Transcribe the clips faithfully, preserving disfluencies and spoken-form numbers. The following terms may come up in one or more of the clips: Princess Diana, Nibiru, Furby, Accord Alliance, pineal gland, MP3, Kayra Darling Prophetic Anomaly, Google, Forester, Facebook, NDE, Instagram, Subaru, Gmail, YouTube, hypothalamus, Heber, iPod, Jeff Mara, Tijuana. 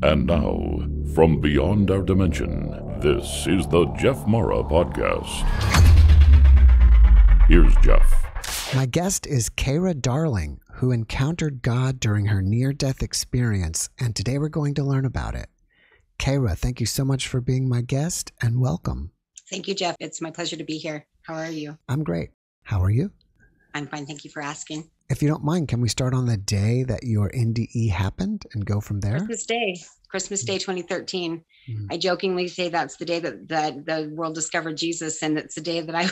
And now, from beyond our dimension, this is the Jeff Mara Podcast. Here's Jeff. My guest is Kayra Darling, who encountered God during her near-death experience, and today we're going to learn about it. Kayra, thank you so much for being my guest, and welcome. Thank you, Jeff. It's my pleasure to be here. How are you? I'm great. How are you? I'm fine. Thank you for asking. If you don't mind, can we start on the day that your N D E happened and go from there? Christmas Day, Christmas Day, twenty thirteen. Mm-hmm. I jokingly say that's the day that, that the world discovered Jesus, and it's the day that I,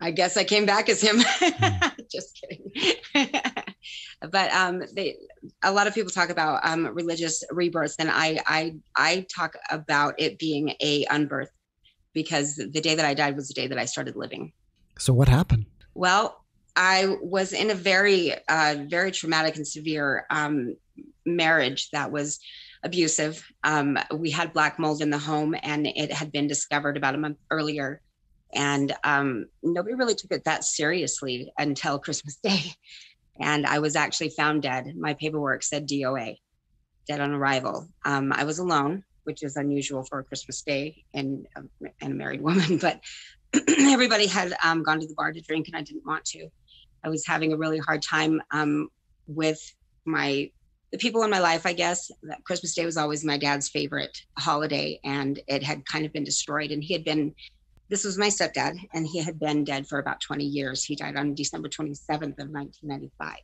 I guess I came back as him. Mm-hmm. Just kidding. But um, they, a lot of people talk about um, religious rebirths, and I, I, I talk about it being a unbirth because the day that I died was the day that I started living. So what happened? Well, I was in a very, uh, very traumatic and severe um, marriage that was abusive. Um, we had black mold in the home, and it had been discovered about a month earlier. And um, nobody really took it that seriously until Christmas Day. And I was actually found dead. My paperwork said D O A, dead on arrival. Um, I was alone, which is unusual for a Christmas Day and, um, and a married woman. But everybody had um, gone to the bar to drink, and I didn't want to. I was having a really hard time um, with my the people in my life, I guess. Christmas Day was always my dad's favorite holiday, and it had kind of been destroyed. And he had been, this was my stepdad, and he had been dead for about twenty years. He died on December twenty-seventh of nineteen ninety-five.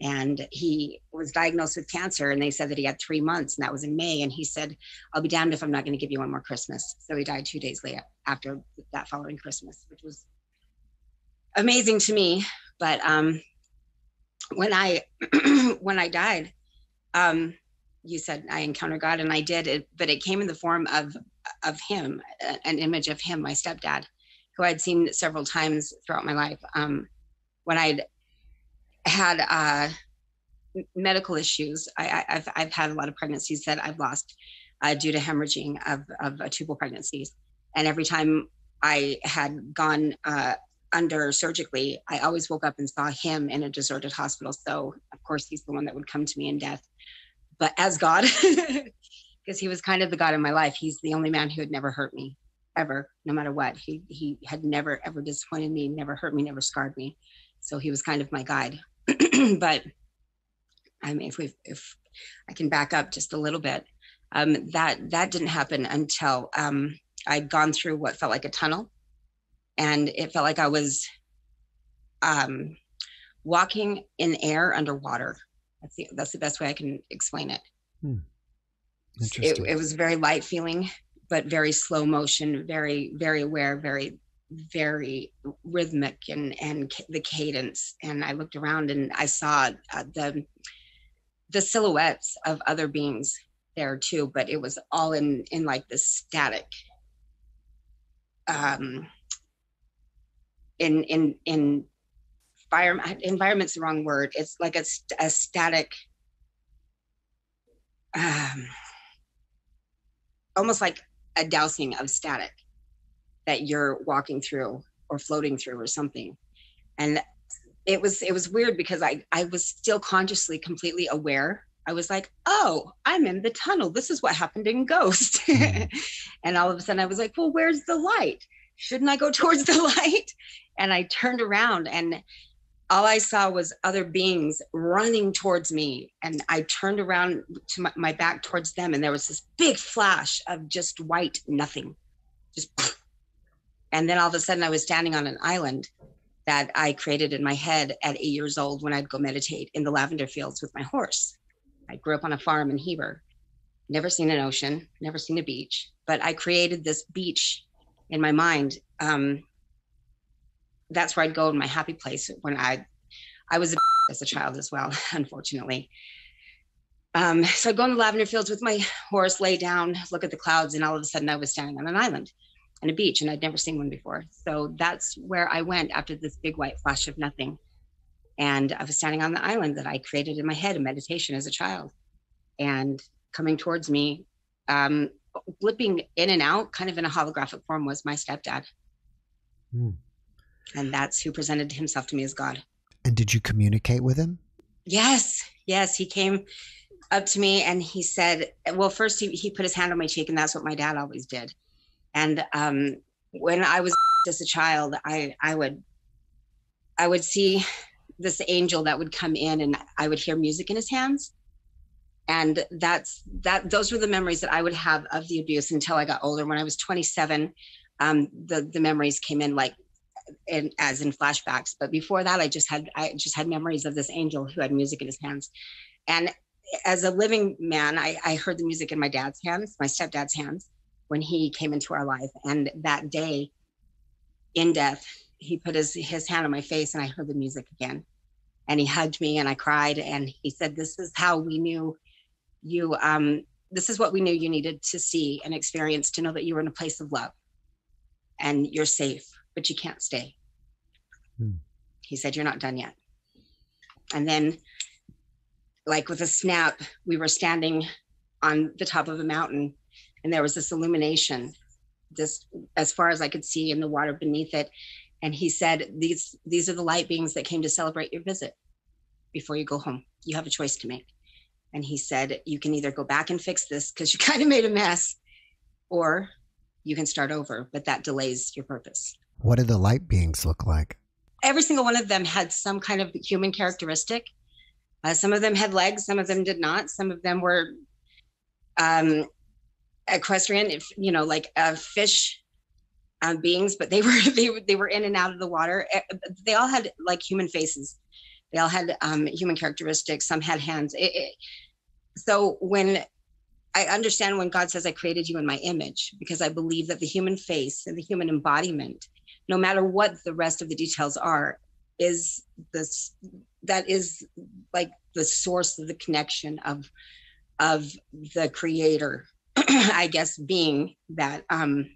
And he was diagnosed with cancer, and they said that he had three months, and that was in May. And he said, I'll be damned if I'm not going to give you one more Christmas. So he died two days later after that following Christmas, which was amazing to me. But um, when I when I died, um, you said I encountered God, and I did. It, but it came in the form of of him, an image of him, my stepdad, who I'd seen several times throughout my life. Um, when I'd had uh, medical issues, I, I've I've had a lot of pregnancies that I've lost uh, due to hemorrhaging of of uh, tubal pregnancies, and every time I had gone Uh, under surgically, I always woke up and saw him in a deserted hospital. So of course he's the one that would come to me in death, but as God, because he was kind of the God in my life. He's the only man who had never hurt me ever, no matter what. He he had never, ever disappointed me, never hurt me, never scarred me. So he was kind of my guide. But I mean, if we if I can back up just a little bit, um, that, that didn't happen until um, I'd gone through what felt like a tunnel. And it felt like I was um, walking in air underwater. That's the, that's the best way I can explain it. Hmm. It. It was very light feeling, but very slow motion, very, very aware, very, very rhythmic and, and the cadence. And I looked around and I saw uh, the, the silhouettes of other beings there too, but it was all in, in like this static, um, in in in environment environment's the wrong word. It's like a, a static, um, almost like a dousing of static that you're walking through or floating through or something. And it was it was weird because I I was still consciously completely aware. I was like, oh, I'm in the tunnel. This is what happened in Ghost. And all of a sudden I was like, well, where's the light? Shouldn't I go towards the light? And I turned around and all I saw was other beings running towards me. And I turned around to my, my back towards them. And there was this big flash of just white nothing. Just, and then all of a sudden I was standing on an island that I created in my head at eight years old when I'd go meditate in the lavender fields with my horse. I grew up on a farm in Heber, never seen an ocean, never seen a beach, but I created this beach in my mind. Um, that's where I'd go in my happy place when I, I was a as a child as well, unfortunately. Um, so I'd go in the lavender fields with my horse, lay down, look at the clouds, and all of a sudden I was standing on an island and a beach, and I'd never seen one before. So that's where I went after this big white flash of nothing. And I was standing on the island that I created in my head in meditation as a child, and coming towards me, um, blipping in and out kind of in a holographic form, was my stepdad. Mm. And that's who presented himself to me as God. And did you communicate with him? Yes. Yes. He came up to me and he said, well, first he, he put his hand on my cheek, and that's what my dad always did. And um, when I was just a child, I, I would, I would see this angel that would come in, and I would hear music in his hands. And that's that. Those were the memories that I would have of the abuse until I got older. When I was twenty-seven, um, the, the memories came in like in, as in flashbacks. But before that, I just had I just had memories of this angel who had music in his hands. And as a living man, I, I heard the music in my dad's hands, my stepdad's hands, when he came into our life. And that day in death, he put his, his hand on my face, and I heard the music again. And he hugged me, and I cried. And he said, this is how we knew you, um, this is what we knew you needed to see and experience to know that you were in a place of love and you're safe, but you can't stay. Hmm. He said, you're not done yet. And then, like with a snap, we were standing on the top of a mountain, and there was this illumination, this as far as I could see, in the water beneath it. And he said, these, these are the light beings that came to celebrate your visit. Before you go home, you have a choice to make. And he said, you can either go back and fix this because you kind of made a mess, or you can start over, but that delays your purpose. What do the light beings look like? Every single one of them had some kind of human characteristic. Uh, some of them had legs, some of them did not. Some of them were um, equestrian, if, you know, like uh, fish um, beings, but they were, they were they were in and out of the water. They all had like human faces. They all had um, human characteristics. Some had hands. It, it, so when I understand when God says, I created you in my image, because I believe that the human face and the human embodiment, no matter what the rest of the details are, is this, that is like the source of the connection of, of the creator, I guess, being that um,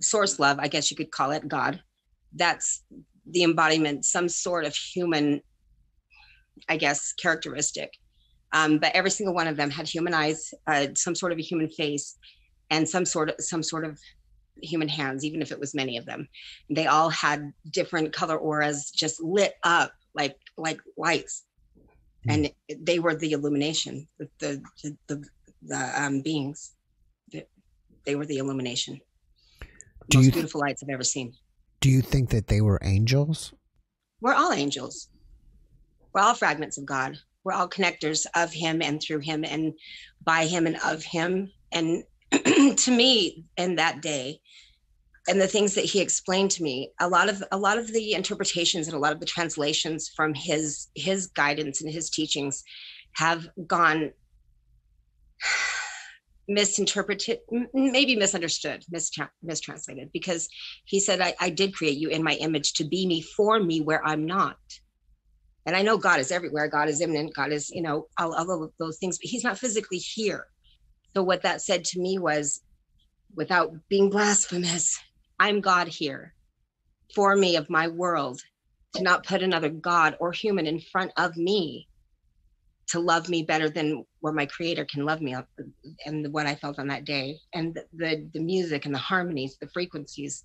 source love, I guess you could call it God. That's the embodiment, some sort of human, I guess, characteristic. Um, but every single one of them had human eyes, uh, some sort of a human face, and some sort of some sort of human hands, even if it was many of them. They all had different color auras, just lit up like like lights, mm-hmm. and they were the illumination. The the the, the, the um, beings, they were the illumination. The most beautiful lights I've ever seen. Do you think that they were angels? We're all angels. We're all fragments of God. We're all connectors of him and through him and by him and of him. And to me, in that day, and the things that he explained to me, a lot of a lot of the interpretations and a lot of the translations from his his guidance and his teachings have gone misinterpreted, maybe misunderstood, mistra- mistranslated, because he said, I, I did create you in my image to be me, for me, where I'm not. And I know God is everywhere. God is immanent. God is, you know, all, all of those things, but he's not physically here. So what that said to me was, without being blasphemous, I'm God here for me, of my world, to not put another God or human in front of me, to love me better than where my creator can love me. And what I felt on that day, and the, the, the music and the harmonies, the frequencies,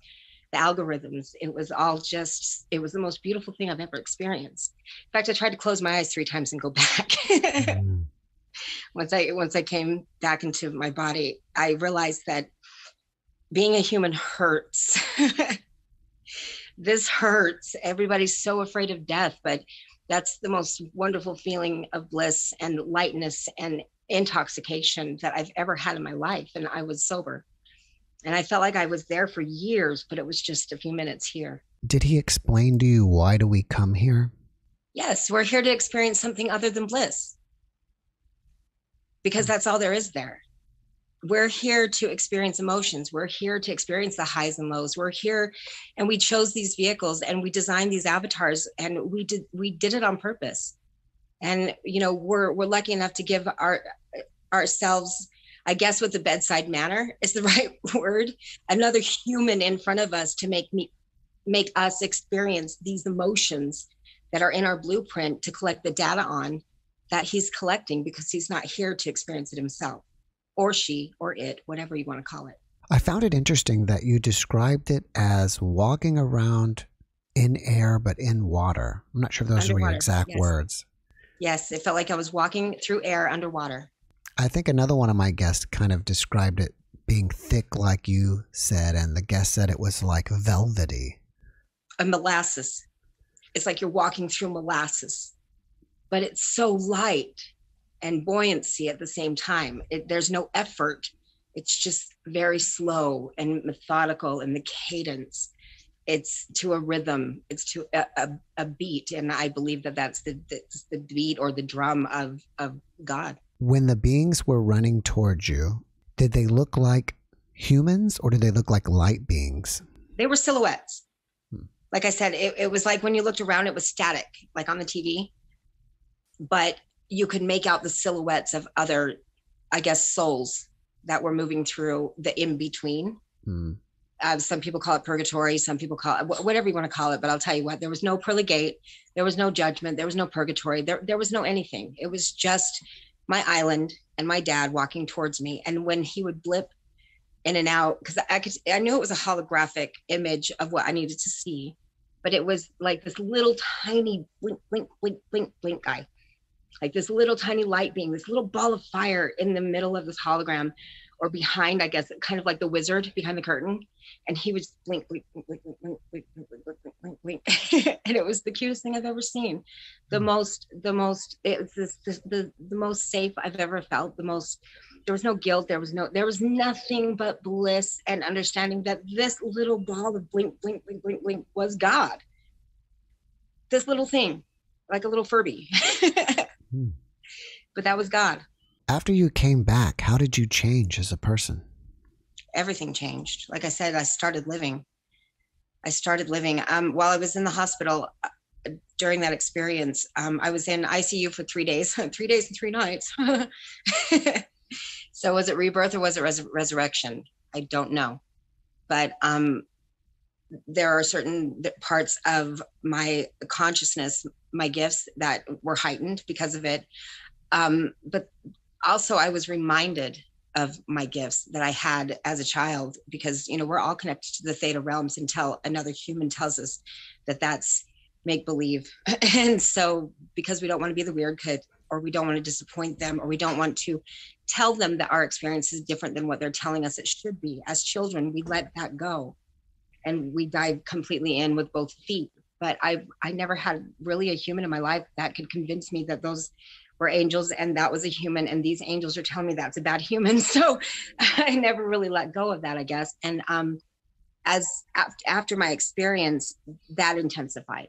the algorithms, it was all just, it was the most beautiful thing I've ever experienced. In fact, I tried to close my eyes three times and go back. mm. Once I, once I came back into my body, I realized that being a human hurts. This hurts. Everybody's so afraid of death, but that's the most wonderful feeling of bliss and lightness and intoxication that I've ever had in my life. And I was sober. And I felt like I was there for years, but it was just a few minutes here. Did he explain to you, why do we come here? Yes, we're here to experience something other than bliss, because that's all there is there. We're here to experience emotions. We're here to experience the highs and lows. We're here, and we chose these vehicles, and we designed these avatars, and we did we did it on purpose. And you know, we're we're lucky enough to give our ourselves, I guess, with the bedside manner is the right word, another human in front of us to make me make us experience these emotions that are in our blueprint to collect the data on, that he's collecting because he's not here to experience it himself, or she, or it, whatever you want to call it. I found it interesting that you described it as walking around in air, but in water. I'm not sure if those Underwater, are your exact yes. words. Yes, it felt like I was walking through air underwater. I think another one of my guests kind of described it being thick, like you said, and the guest said it was like velvety. A molasses. It's like you're walking through molasses, but it's so light and buoyancy at the same time. It, there's no effort. It's just very slow and methodical in the cadence. It's to a rhythm. It's to a, a, a beat. And I believe that that's the, that's the beat or the drum of, of God. When the beings were running towards you, did they look like humans or did they look like light beings? They were silhouettes. Hmm. Like I said, it, it was like when you looked around, it was static, like on the T V. But you could make out the silhouettes of other, I guess, souls that were moving through the in-between. Hmm. Uh, some people call it purgatory. Some people call it whatever you want to call it. But I'll tell you what, there was no pearly gate. There was no judgment. There was no purgatory. There, there was no anything. It was just my island and my dad walking towards me. And when he would blip in and out, because I could, I knew it was a holographic image of what I needed to see, but it was like this little tiny blink, blink, blink, blink, blink guy, like this little tiny light being, this little ball of fire in the middle of this hologram, or behind, I guess, kind of like the wizard behind the curtain. And he would blink, blink, blink, blink, blink, blink, blink, blink. And it was the cutest thing I've ever seen. The most, the most, it's the, the, the most safe I've ever felt. The most, there was no guilt. There was no, there was nothing but bliss and understanding that this little ball of blink, blink, blink, blink, blink was God. This little thing, like a little Furby. Mm. But that was God. After you came back, how did you change as a person? Everything changed. Like I said, I started living. I started living. Um, while I was in the hospital uh, during that experience, um, I was in I C U for three days, three days and three nights. So was it rebirth or was it res resurrection? I don't know. But um, there are certain parts of my consciousness, my gifts that were heightened because of it. Um, but also I was reminded of my gifts that I had as a child, because, you know, we're all connected to the theta realms until another human tells us that that's make-believe. And so because we don't want to be the weird kid, or we don't want to disappoint them, or we don't want to tell them that our experience is different than what they're telling us it should be. As children, we let that go and we dive completely in with both feet. But I, I never had really a human in my life that could convince me that those were angels and that was a human, and these angels are telling me that's a bad human. So I never really let go of that, I guess. And um, as after my experience, that intensified,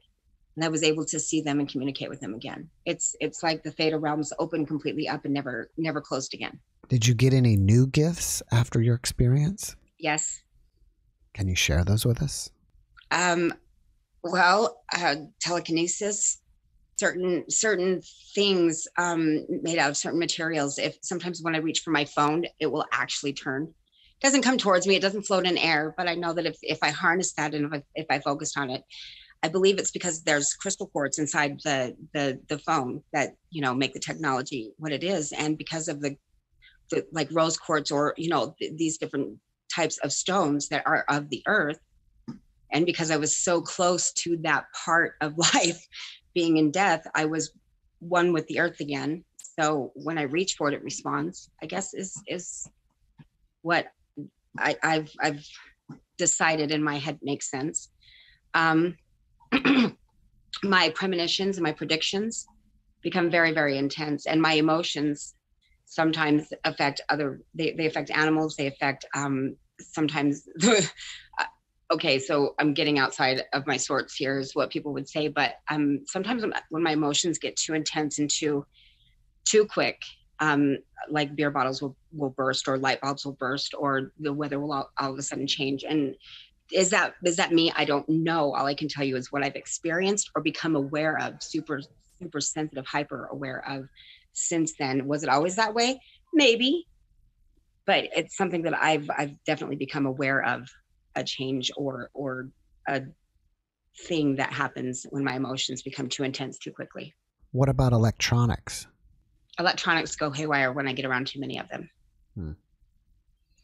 and I was able to see them and communicate with them again. It's it's like the theta realms opened completely up and never never closed again. Did you get any new gifts after your experience? Yes. Can you share those with us? Um, well, uh, telekinesis. Certain certain things um, made out of certain materials. If sometimes when I reach for my phone, it will actually turn. It doesn't come towards me. It doesn't float in air. But I know that if, if I harness that and if I, if I focused on it, I believe it's because there's crystal quartz inside the the the phone that, you know, make the technology what it is. And because of the, the like rose quartz, or, you know, th these different types of stones that are of the earth, and because I was so close to that part of life. Being in death, I was one with the earth again. So when I reach for it, it responds, I guess, is is what I, I've, I've decided in my head makes sense. Um, my premonitions and my predictions become very, very intense. And my emotions sometimes affect other, they, they affect animals. They affect um, sometimes, the, okay, so I'm getting outside of my sorts here is what people would say, but um, sometimes when, when my emotions get too intense and too too quick, um, like beer bottles will, will burst, or light bulbs will burst, or the weather will all, all of a sudden change. And is that, is that me? I don't know. All I can tell you is what I've experienced or become aware of, super, super sensitive, hyper aware of since then. Was it always that way? Maybe, but it's something that I've, I've definitely become aware of. A change or or a thing that happens when my emotions become too intense too quickly. What about electronics? Electronics go haywire when I get around too many of them. Hmm.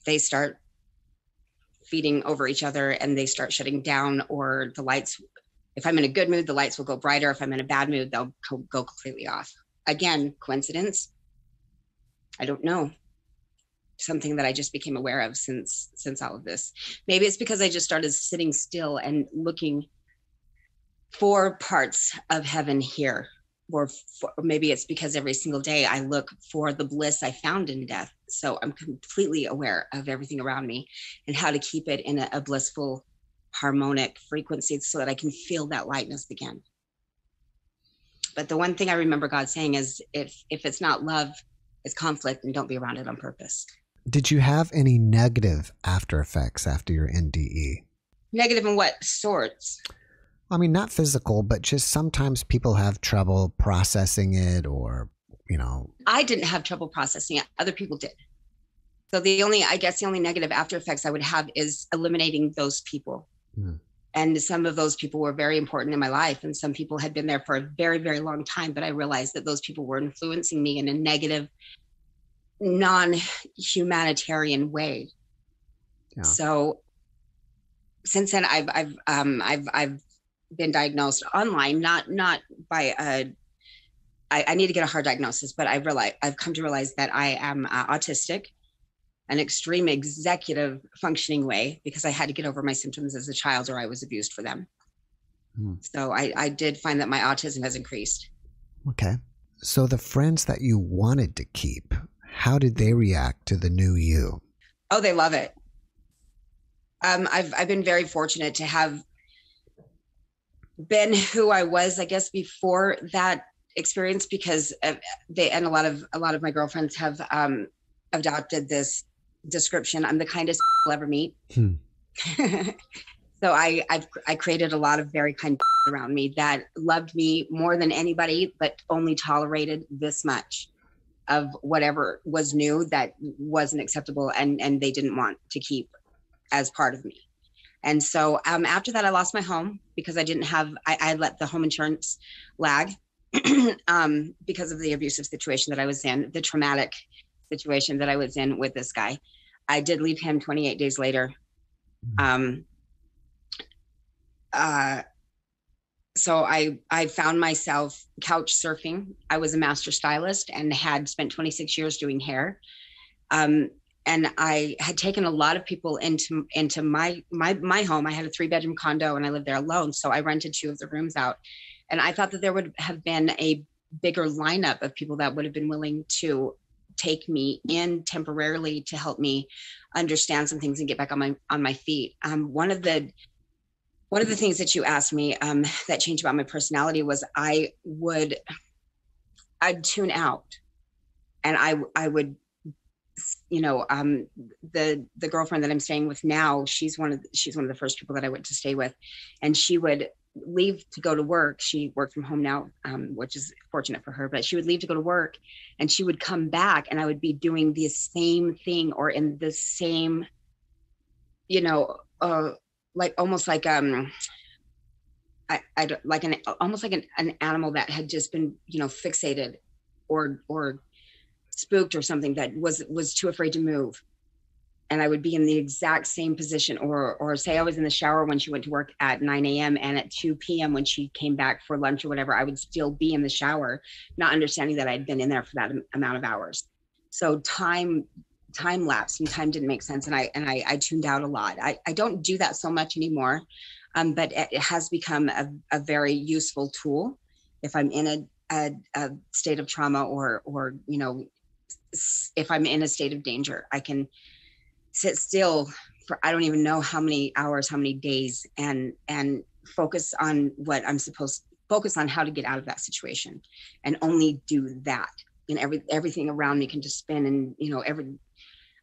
They start feeding over each other and they start shutting down, or the lights, if I'm in a good mood, the lights will go brighter. If I'm in a bad mood, they'll go completely off. Again, coincidence? I don't know. Something that I just became aware of since since all of this. Maybe it's because I just started sitting still and looking for parts of heaven here. Or for, maybe it's because every single day I look for the bliss I found in death. So I'm completely aware of everything around me and how to keep it in a, a blissful, harmonic frequency so that I can feel that lightness again. But the one thing I remember God saying is, if if it's not love, it's conflict, and don't be around it on purpose. Did you have any negative after effects after your N D E? Negative in what sorts? I mean, not physical, but just sometimes people have trouble processing it, or, you know. I didn't have trouble processing it. Other people did. So the only, I guess the only negative after effects I would have is eliminating those people. Mm. And some of those people were very important in my life. And some people had been there for a very, very long time. But I realized that those people were influencing me in a negative, non-humanitarian way. Yeah. So since then, I've, I've, um, I've, I've, been diagnosed online, not not by a, I, I need to get a hard diagnosis, but I've realized, I've come to realize that I am uh, autistic, an extreme executive functioning way, because I had to get over my symptoms as a child or I was abused for them. Hmm. So I, I did find that my autism has increased. Okay. So the friends that you wanted to keep, how did they react to the new you? Oh, they love it. Um, I've I've been very fortunate to have been who I was, I guess, before that experience, because they, and a lot of, a lot of my girlfriends have um, adopted this description. I'm the kindest I'll ever meet. Hmm. So I, I've, I created a lot of very kind around me that loved me more than anybody, but only tolerated this much of whatever was new that wasn't acceptable and, and they didn't want to keep as part of me. And so um, after that, I lost my home because I didn't have, I, I let the home insurance lag um, because of the abusive situation that I was in, the traumatic situation that I was in with this guy. I did leave him twenty-eight days later. Um, uh, so I, I found myself couch surfing. I was a master stylist and had spent twenty-six years doing hair. Um, And I had taken a lot of people into into my my my home. I had a three bedroom condo and I lived there alone. So I rented two of the rooms out. And I thought that there would have been a bigger lineup of people that would have been willing to take me in temporarily to help me understand some things and get back on my on my feet. Um, one of the one of the things that you asked me um, that changed about my personality was I would I'd tune out, and I I would. You know, um, the the girlfriend that I'm staying with now, she's one of the, she's one of the first people that I went to stay with, and she would leave to go to work. She worked from home now, um, which is fortunate for her. But she would leave to go to work, and she would come back, and I would be doing the same thing or in the same, you know, uh, like almost like um, I I like an almost like an, an animal that had just been, you know, fixated, or or. spooked or something that was was too afraid to move. And I would be in the exact same position, or or say I was in the shower when she went to work at nine a m and at two p m when she came back for lunch or whatever, I would still be in the shower, not understanding that I'd been in there for that amount of hours. So time time lapsed and time didn't make sense, and I and I, I tuned out a lot. I, I don't do that so much anymore, um, but it has become a, a very useful tool if I'm in a, a, a state of trauma or or you know. If I'm in a state of danger, I can sit still for I don't even know how many hours, how many days, and and focus on what I'm supposed to focus on, how to get out of that situation, and only do that. And every everything around me can just spin, and you know, every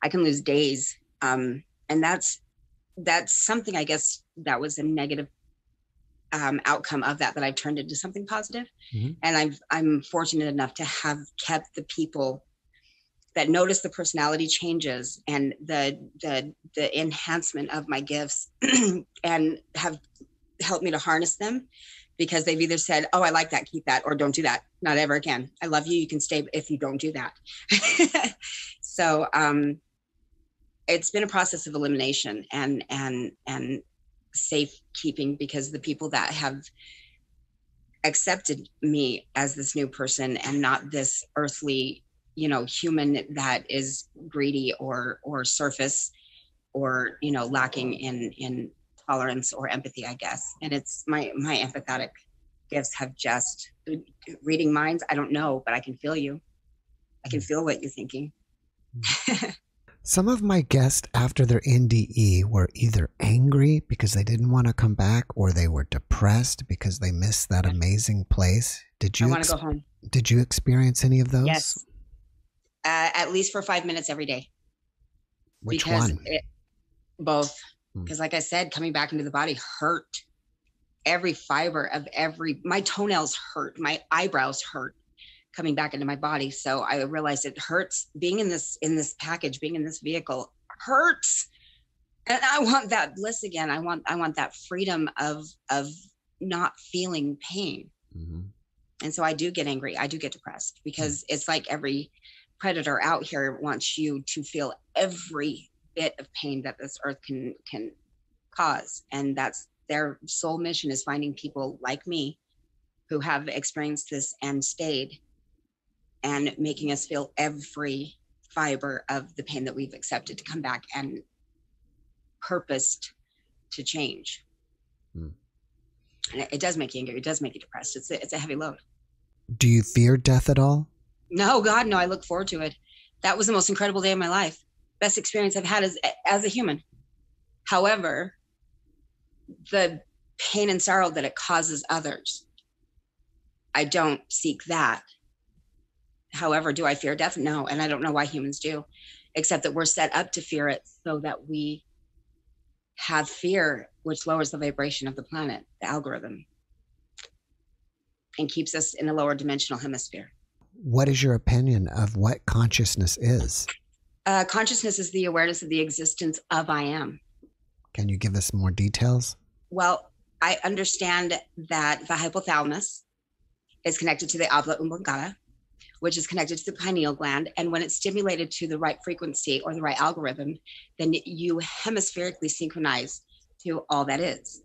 I can lose days, um, and that's that's something I guess that was a negative um, outcome of that that I've turned into something positive. Mm-hmm. And I've I'm fortunate enough to have kept the people that notice the personality changes and the the the enhancement of my gifts and have helped me to harness them, because they've either said, oh, I like that, keep that, or don't do that, not ever again. I love you, you can stay if you don't do that. So um, it's been a process of elimination and and and safekeeping, because the people that have accepted me as this new person and not this earthly, you know, human that is greedy or or surface or, you know, lacking in in tolerance or empathy, I guess. And it's my my empathetic gifts have just reading minds. I don't know, but I can feel you. I can feel what you're thinking. Some of my guests after their N D E were either angry because they didn't want to come back, or they were depressed because they missed that amazing place. Did you I want to go home. Did you experience any of those? Yes. Uh, at least for five minutes every day. Which because one? It, both. Because hmm. like I said, coming back into the body hurt. Every fiber of every, my toenails hurt. My eyebrows hurt. Coming back into my body. So I realized it hurts being in this, in this package, being in this vehicle hurts. And I want that bliss again. I want, I want that freedom of, of not feeling pain. Mm-hmm. And so I do get angry. I do get depressed because mm-hmm. it's like every predator out here wants you to feel every bit of pain that this earth can, can cause. And that's their sole mission, is finding people like me who have experienced this and stayed, and making us feel every fiber of the pain that we've accepted to come back and purposed to change. Mm. And it, it does make you angry. It does make you depressed. It's a, it's a heavy load. Do you fear death at all? No, God, no. I look forward to it. That was the most incredible day of my life. Best experience I've had as, as a human. However, the pain and sorrow that it causes others, I don't seek that. However, do I fear death? No. And I don't know why humans do, except that we're set up to fear it so that we have fear, which lowers the vibration of the planet, the algorithm, and keeps us in a lower dimensional hemisphere. What is your opinion of what consciousness is? Uh, consciousness is the awareness of the existence of I am. Can you give us more details? Well, I understand that the hypothalamus is connected to the habla umbilicata, which is connected to the pineal gland. And when it's stimulated to the right frequency or the right algorithm, then you hemispherically synchronize to all that is.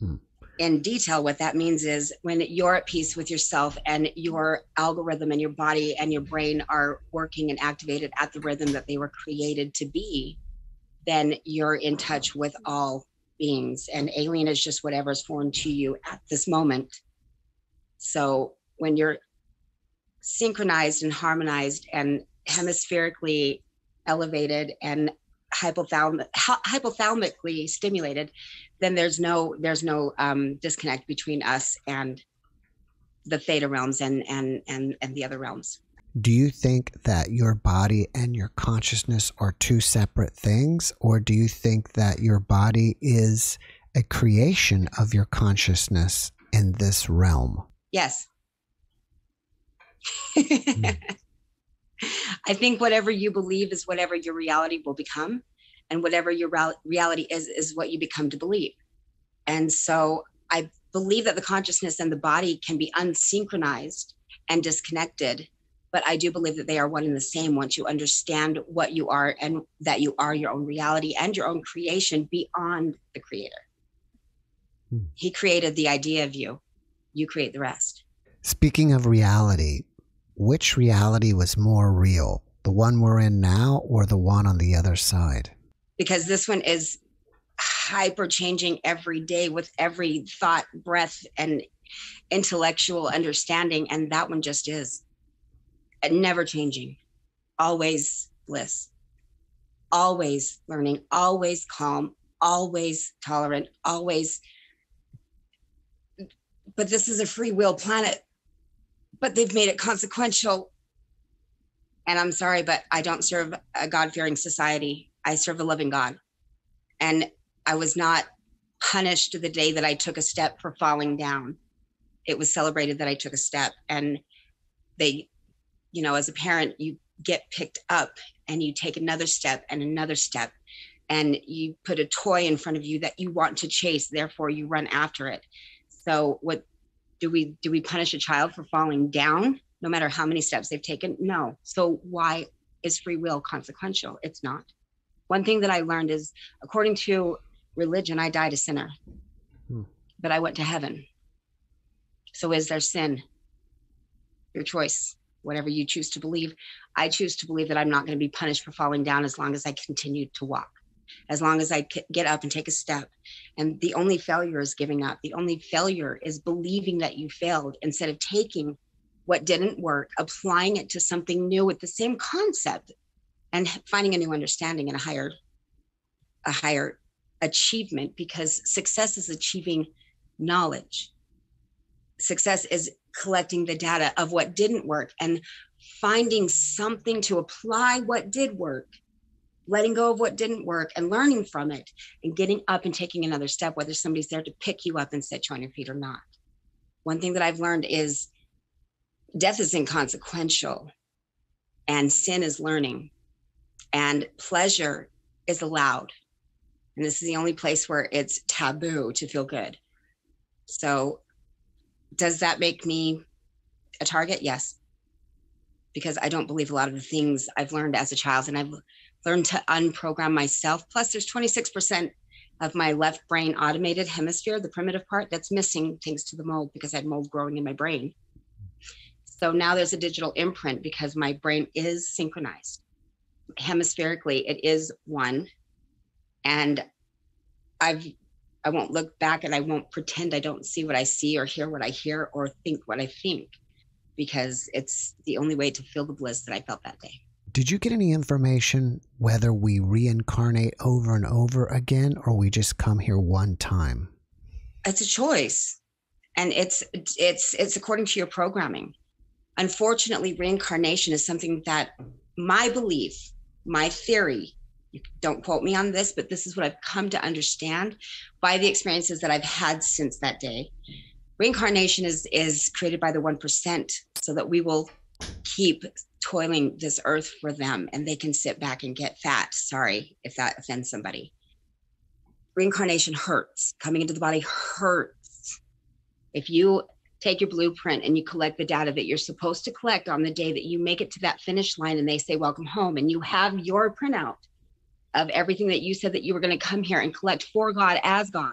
Hmm. In detail, what that means is when you're at peace with yourself and your algorithm and your body and your brain are working and activated at the rhythm that they were created to be, then you're in touch with all beings. And alien is just whatever is foreign to you at this moment. So when you're synchronized and harmonized and hemispherically elevated and hypothalamic, hypothalamically stimulated, then there's no there's no um, disconnect between us and the theta realms and and and and the other realms. Do you think that your body and your consciousness are two separate things, or do you think that your body is a creation of your consciousness in this realm? Yes. I think whatever you believe is whatever your reality will become, and whatever your reality is is what you become to believe. And so I believe that the consciousness and the body can be unsynchronized and disconnected, but I do believe that they are one and the same once you understand what you are and that you are your own reality and your own creation beyond the creator. Hmm. He created the idea of you. You create the rest. Speaking of reality, which reality was more real? The one we're in now or the one on the other side? Because this one is hyper changing every day with every thought, breath, and intellectual understanding. And that one just is never changing. Always bliss, always learning, always calm, always tolerant, always. But this is a free will planet. But they've made it consequential. And I'm sorry, but I don't serve a God-fearing society. I serve a loving God. And I was not punished the day that I took a step for falling down. It was celebrated that I took a step. And they, you know, as a parent, you get picked up and you take another step and another step. And you put a toy in front of you that you want to chase. Therefore, you run after it. So what? Do we do we punish a child for falling down, no matter how many steps they've taken? No. So why is free will consequential? It's not. One thing that I learned is, according to religion, I died a sinner, hmm. but I went to heaven. So is there sin? Your choice, whatever you choose to believe. I choose to believe that I'm not going to be punished for falling down as long as I continue to walk, as long as I get up and take a step. And the only failure is giving up. The only failure is believing that you failed instead of taking what didn't work, applying it to something new with the same concept and finding a new understanding and a higher, a higher achievement, because success is achieving knowledge. Success is collecting the data of what didn't work and finding something to apply what did work, letting go of what didn't work and learning from it and getting up and taking another step, whether somebody's there to pick you up and set you on your feet or not. One thing that I've learned is death is inconsequential and sin is learning and pleasure is allowed. And this is the only place where it's taboo to feel good. So does that make me a target? Yes, because I don't believe a lot of the things I've learned as a child, and I've learned to unprogram myself. Plus there's twenty-six percent of my left brain automated hemisphere, the primitive part, that's missing things to the mold because I had mold growing in my brain. So now there's a digital imprint because my brain is synchronized. Hemispherically, it is one. And I've, I won't look back and I won't pretend I don't see what I see or hear what I hear or think what I think, because it's the only way to feel the bliss that I felt that day. Did you get any information whether we reincarnate over and over again or we just come here one time? It's a choice. And it's it's it's according to your programming. Unfortunately, reincarnation is something that my belief, my theory, you don't quote me on this, but this is what I've come to understand by the experiences that I've had since that day. Reincarnation is, is created by the one percent so that we will keep toiling this earth for them and they can sit back and get fat. Sorry if that offends somebody. Reincarnation hurts. Coming into the body hurts. If you take your blueprint and you collect the data that you're supposed to collect on the day that you make it to that finish line and they say, welcome home, and you have your printout of everything that you said that you were going to come here and collect for God as God.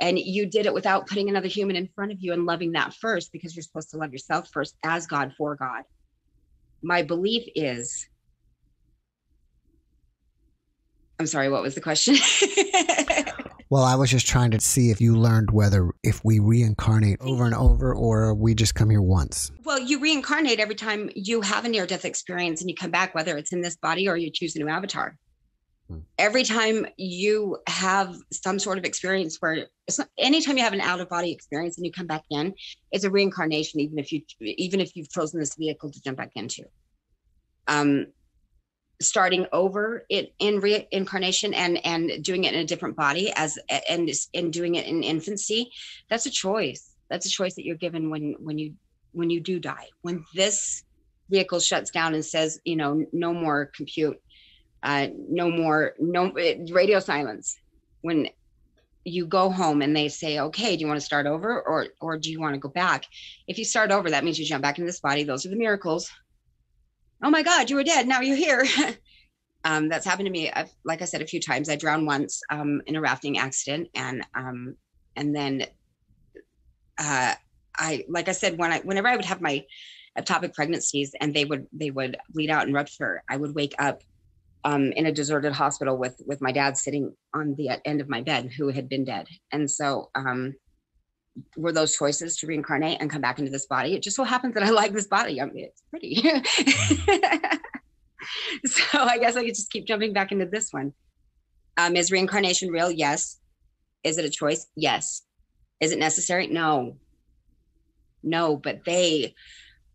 And you did it without putting another human in front of you and loving that first, because you're supposed to love yourself first as God for God. My belief is, I'm sorry, what was the question? Well, I was just trying to see if you learned whether if we reincarnate over and over or we just come here once. Well, you reincarnate every time you have a near-death experience and you come back, whether it's in this body or you choose a new avatar. Every time you have some sort of experience where it's not, anytime you have an out of body experience and you come back in, it's a reincarnation, even if you, even if you've chosen this vehicle to jump back into. Um, starting over it in reincarnation and, and doing it in a different body as, and, and doing it in infancy, that's a choice. That's a choice that you're given when, when you, when you do die, when this vehicle shuts down and says, you know, no more compute. Uh, no more, no radio silence. When you go home and they say, okay, do you want to start over or, or do you want to go back? If you start over, that means you jump back into this body. Those are the miracles. Oh my God, you were dead. Now you're here. um, that's happened to me. I've, like I said, a few times. I drowned once um, in a rafting accident. And, um, and then uh, I, like I said, when I, whenever I would have my ectopic pregnancies and they would, they would bleed out and rupture, I would wake up Um, in a deserted hospital with with my dad sitting on the end of my bed, who had been dead. And so um, were those choices to reincarnate and come back into this body? It just so happens that I like this body. I mean, it's pretty. So I guess I could just keep jumping back into this one. Um, is reincarnation real? Yes. Is it a choice? Yes. Is it necessary? No. No, but they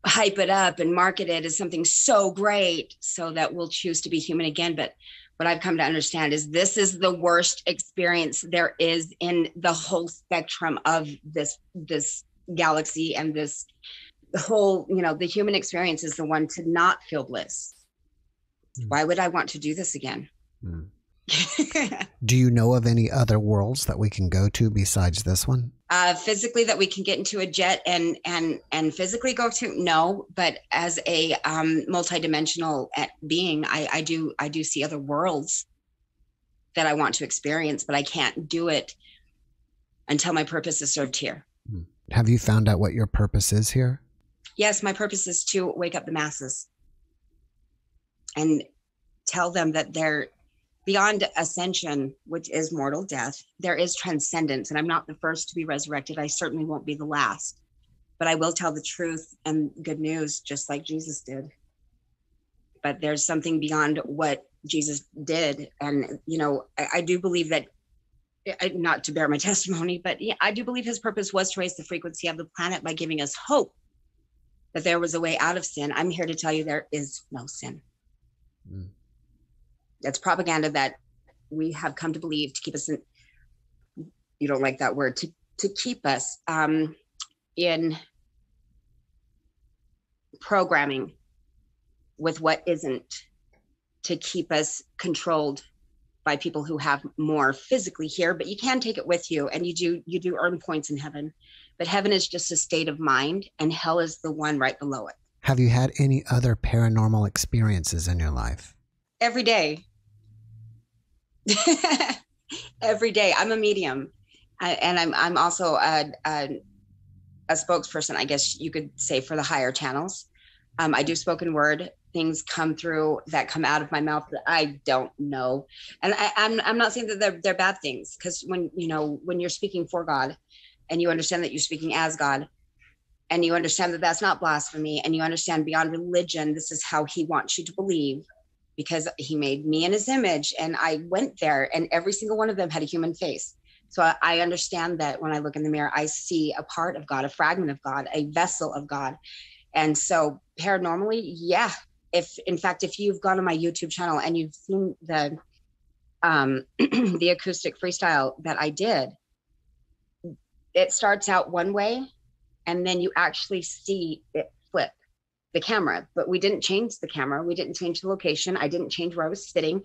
hype it up and market it as something so great so that we'll choose to be human again. But what I've come to understand is this is the worst experience there is in the whole spectrum of this, this galaxy and this whole, you know, the human experience is the one to not feel bliss. Mm. Why would I want to do this again? Mm. Do you know of any other worlds that we can go to besides this one? Uh, physically, that we can get into a jet and and and physically go to? No, but as a um, multidimensional being, I, I do I do see other worlds that I want to experience, but I can't do it until my purpose is served here. Mm. Have you found out what your purpose is here? Yes, my purpose is to wake up the masses and tell them that they're beyond ascension, which is mortal death. There is transcendence, and I'm not the first to be resurrected. I certainly won't be the last, but I will tell the truth and good news, just like Jesus did. But there's something beyond what Jesus did. And, you know, I, I do believe that, I, not to bear my testimony, but yeah, I do believe his purpose was to raise the frequency of the planet by giving us hope that there was a way out of sin. I'm here to tell you there is no sin. Mm. That's propaganda that we have come to believe to keep us in, you don't like that word, to, to keep us um, in programming with what isn't, to keep us controlled by people who have more physically here, but you can take it with you, and you do you do earn points in heaven. But heaven is just a state of mind, and hell is the one right below it. Have you had any other paranormal experiences in your life? Every day. Every day. I'm a medium, I, and I'm I'm also a, a a spokesperson, I guess you could say, for the higher channels. Um, I do spoken word. Things come through that come out of my mouth that I don't know. And I, I'm, I'm not saying that they're, they're bad things, because when, you know, when you're speaking for God and you understand that you're speaking as God, and you understand that that's not blasphemy, and you understand beyond religion, this is how he wants you to believe, because he made me in his image. And I went there, and every single one of them had a human face. So I, I understand that when I look in the mirror, I see a part of God, a fragment of God, a vessel of God. And so paranormally, yeah. If, in fact, if you've gone to my YouTube channel and you've seen the um, the acoustic freestyle that I did, it starts out one way, and then you actually see it flip the camera. But we didn't change the camera. We didn't change the location. I didn't change where I was sitting.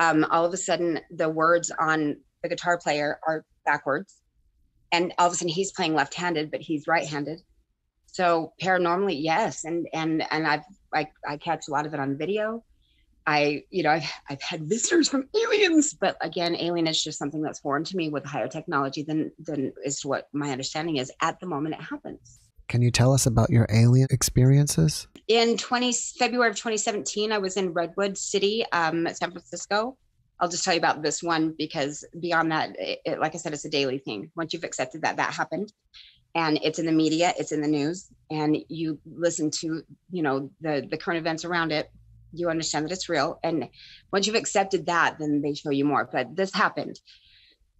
Um, all of a sudden, the words on the guitar player are backwards. And all of a sudden, he's playing left-handed, but he's right-handed. So paranormally, yes, and and and I've I, I catch a lot of it on video. I you know I've I've had visitors from aliens, but again, alien is just something that's foreign to me with higher technology than than is what my understanding is at the moment it happens. Can you tell us about your alien experiences? In February of twenty seventeen, I was in Redwood City, um, San Francisco. I'll just tell you about this one because beyond that, it, it, like I said, it's a daily thing. Once you've accepted that that happened. And it's in the media, it's in the news, and you listen to, you know, the, the current events around it, you understand that it's real. And once you've accepted that, then they show you more. But this happened.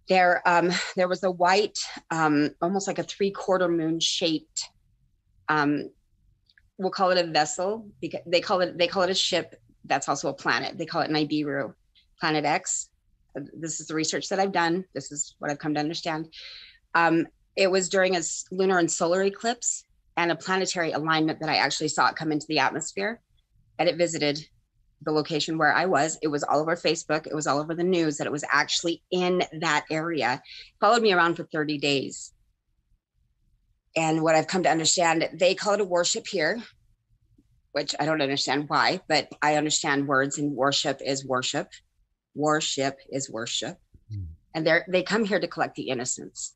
There, um, there was a white, um, almost like a three-quarter moon shaped, um, we'll call it a vessel, because they call it, they call it a ship. That's also a planet. They call it Nibiru, Planet X. This is the research that I've done. This is what I've come to understand. Um, It was during a lunar and solar eclipse and a planetary alignment that I actually saw it come into the atmosphere, and it visited the location where I was. It was all over Facebook. It was all over the news that it was actually in that area. It followed me around for thirty days. And what I've come to understand, they call it a worship here, which I don't understand why, but I understand words, and worship is worship. Worship is worship. Mm. And they're, they come here to collect the innocents.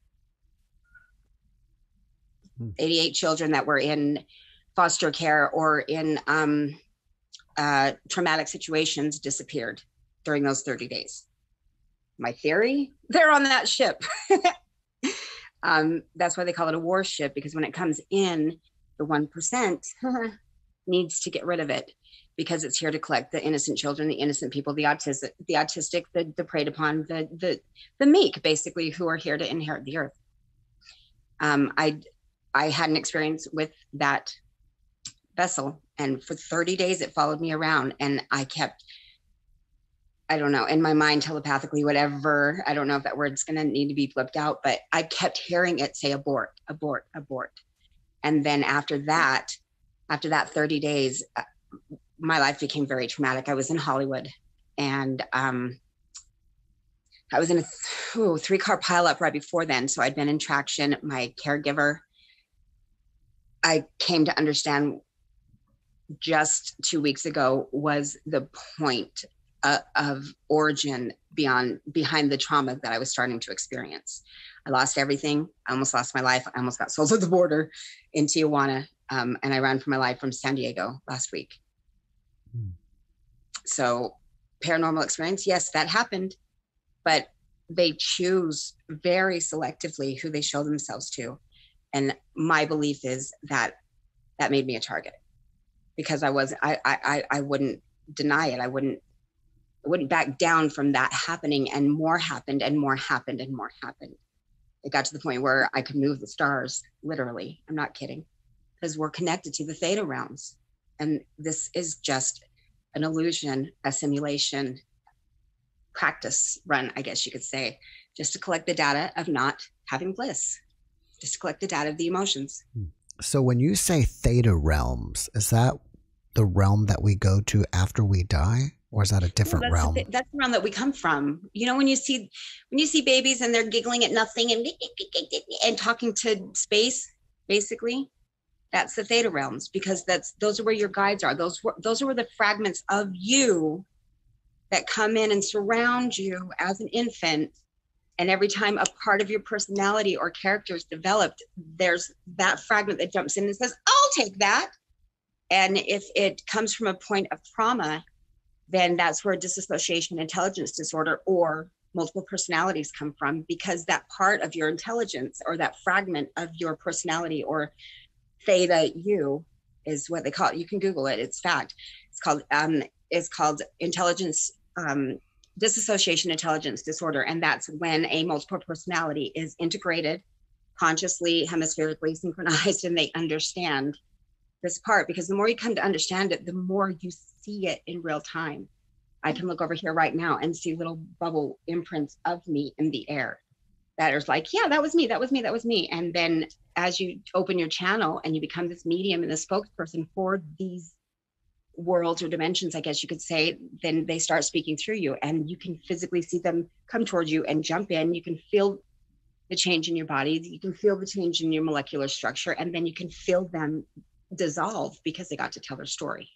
eighty-eight children that were in foster care or in um, uh, traumatic situations disappeared during those thirty days. My theory, they're on that ship. um, that's why they call it a war ship, because when it comes in, the one percent needs to get rid of it, because it's here to collect the innocent children, the innocent people, the autistic, the autistic, the, the preyed upon, the, the, the meek, basically, who are here to inherit the earth. Um, I... I had an experience with that vessel, and for thirty days it followed me around, and I kept, I don't know, in my mind telepathically, whatever, I don't know if that word's gonna need to be flipped out, but I kept hearing it say abort, abort, abort. And then after that, after that thirty days, my life became very traumatic. I was in Hollywood, and um, I was in a th three car pileup right before then. So I'd been in traction, my caregiver, I came to understand just two weeks ago was the point uh, of origin beyond behind the trauma that I was starting to experience. I lost everything. I almost lost my life. I almost got sold at the border in Tijuana. Um, and I ran for my life from San Diego last week. Hmm. So paranormal experience, yes, that happened. But they choose very selectively who they show themselves to. And my belief is that that made me a target, because I wasn't, I, I, I wouldn't deny it. I wouldn't, I wouldn't back down from that happening, and more happened and more happened and more happened. It got to the point where I could move the stars, literally. I'm not kidding, because we're connected to the theta realms. And this is just an illusion, a simulation practice run, I guess you could say, just to collect the data of not having bliss, just to collect the data of the emotions. So when you say theta realms, is that the realm that we go to after we die? Or is that a different well, that's realm? The, that's the realm that we come from. You know, when you see when you see babies and they're giggling at nothing and and talking to space, basically, that's the theta realms, because that's those are where your guides are. Those were, those are where the fragments of you that come in and surround you as an infant. And every time a part of your personality or character is developed, there's that fragment that jumps in and says, "I'll take that." And if it comes from a point of trauma, then that's where dissociation intelligence disorder or multiple personalities come from, because that part of your intelligence or that fragment of your personality or theta you is what they call it. You can Google it. It's fact. It's called, um, it's called intelligence, um, dissociation intelligence disorder. And that's when a multiple personality is integrated consciously, hemispherically synchronized, and they understand this part, because the more you come to understand it, the more you see it in real time. I can look over here right now and see little bubble imprints of me in the air that is like, yeah, that was me, that was me, that was me. And then as you open your channel and you become this medium and the spokesperson for these worlds or dimensions, I guess you could say, then they start speaking through you, and you can physically see them come towards you and jump in. You can feel the change in your body, you can feel the change in your molecular structure, and then you can feel them dissolve because they got to tell their story.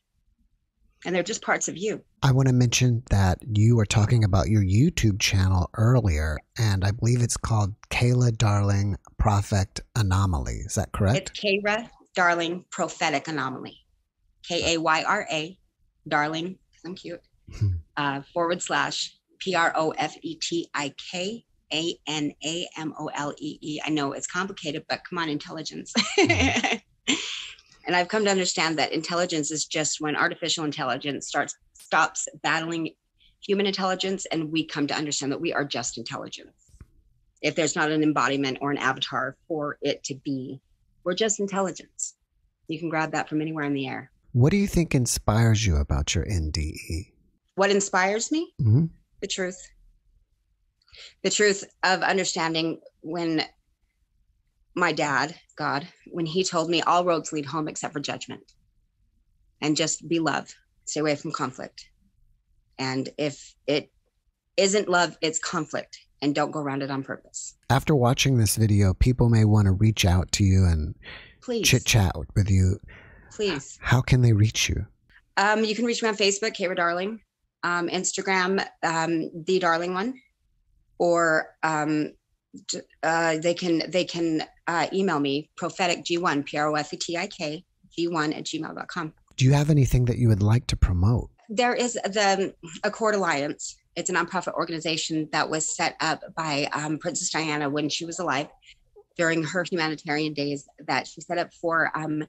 And they're just parts of you. I want to mention that you were talking about your YouTube channel earlier, and I believe it's called Kayra Darling Prophetic Anomaly. Is that correct? It's Kayra Darling Prophetic Anomaly. K A Y R A, Darling, I'm cute, uh, forward slash P R O F E T I K A N A M O L E E. I know it's complicated, but come on, intelligence. Mm-hmm. And I've come to understand that intelligence is just when artificial intelligence starts stops battling human intelligence, and we come to understand that we are just intelligence. If there's not an embodiment or an avatar for it to be, we're just intelligence. You can grab that from anywhere in the air. What do you think inspires you about your N D E? What inspires me? Mm-hmm. The truth. The truth of understanding when my dad, God, when he told me all roads lead home except for judgment, and just be love, stay away from conflict. And if it isn't love, it's conflict, and don't go around it on purpose. After watching this video, people may want to reach out to you and please chit chat with you. Please. How can they reach you? Um, you can reach me on Facebook, Kayra Darling, um, Instagram, um, The Darling One, or um, uh, they can, they can, Uh, email me, prophetic G one, P R O F E T I K, G one at gmail dot com. Do you have anything that you would like to promote? There is the Accord Alliance. It's a nonprofit organization that was set up by um, Princess Diana when she was alive, during her humanitarian days, that she set up for um,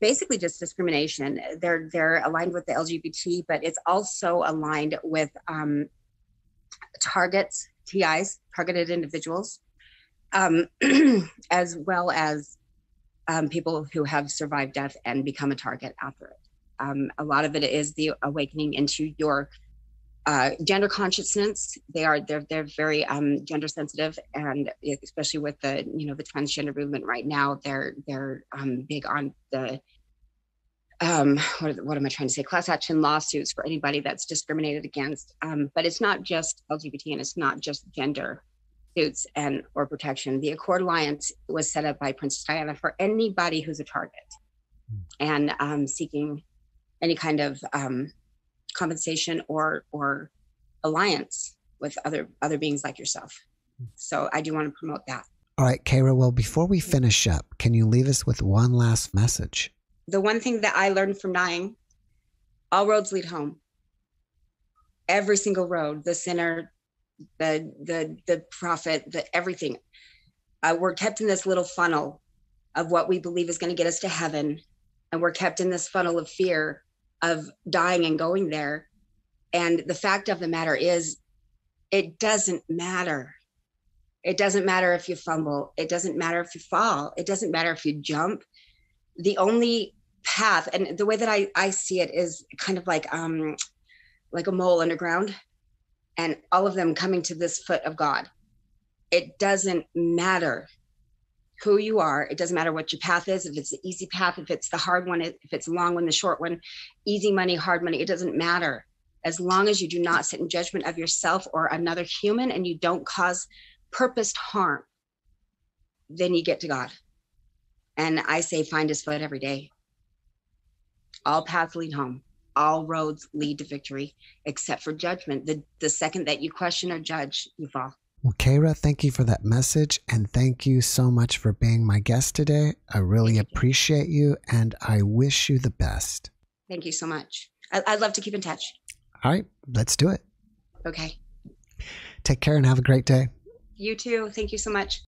basically just discrimination. They're, they're aligned with the L G B T, but it's also aligned with um, targets, T Is, targeted individuals. Um, as well as um, people who have survived death and become a target after it. Um, a lot of it is the awakening into your uh, gender consciousness. They are they're they're very um, gender sensitive, and especially with the you know the transgender movement right now, they're they're um, big on the um, what, what am I trying to say? Class action lawsuits for anybody that's discriminated against. Um, but it's not just L G B T, and it's not just gender suits and or protection. The Accord Alliance was set up by Princess Diana for anybody who's a target and um, seeking any kind of um, compensation or or alliance with other other beings like yourself. So I do want to promote that. All right, Kayra, well, before we finish up, can you leave us with one last message? The one thing that I learned from dying, all roads lead home. Every single road, the sinner, the the the prophet, the everything. Uh, we're kept in this little funnel of what we believe is going to get us to heaven. And we're kept in this funnel of fear of dying and going there. And the fact of the matter is, it doesn't matter. It doesn't matter if you fumble. It doesn't matter if you fall. It doesn't matter if you jump. The only path, and the way that I, I see it is kind of like, um, like a mole underground, and all of them coming to this foot of God. It doesn't matter who you are. It doesn't matter what your path is. If it's the easy path, if it's the hard one, if it's the long one, the short one, easy money, hard money, it doesn't matter. As long as you do not sit in judgment of yourself or another human, and you don't cause purposed harm, then you get to God. And I say, find his foot every day. All paths lead home. All roads lead to victory, except for judgment. The, the second that you question or judge, you fall. Well, Kayra, thank you for that message. And thank you so much for being my guest today. I really appreciate you, and I wish you the best. Thank you so much. I, I'd love to keep in touch. All right, let's do it. Okay. Take care and have a great day. You too. Thank you so much.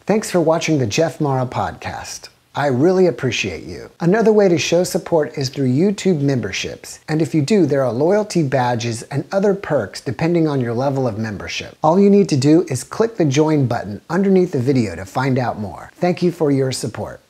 Thanks for watching the Jeff Mara podcast. I really appreciate you. Another way to show support is through YouTube memberships. And if you do, there are loyalty badges and other perks depending on your level of membership. All you need to do is click the join button underneath the video to find out more. Thank you for your support.